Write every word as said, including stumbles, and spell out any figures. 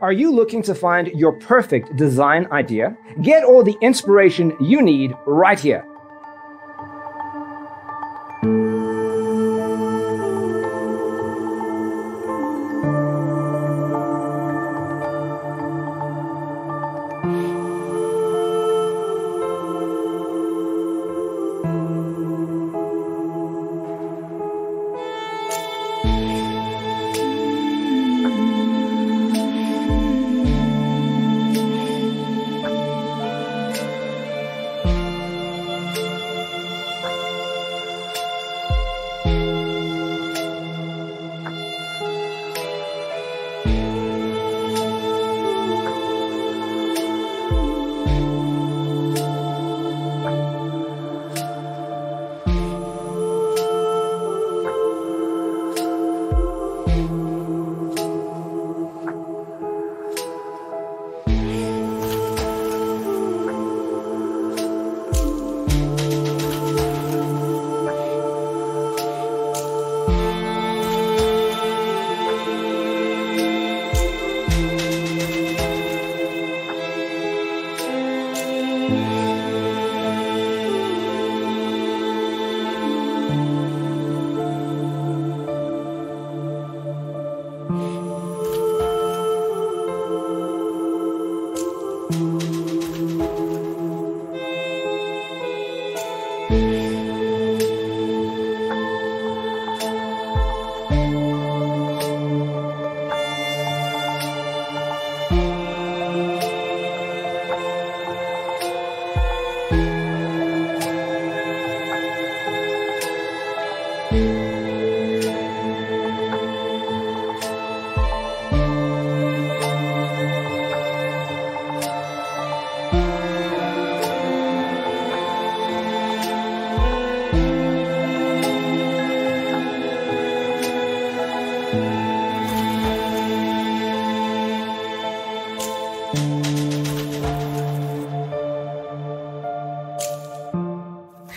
Are you looking to find your perfect design idea? Get all the inspiration you need right here.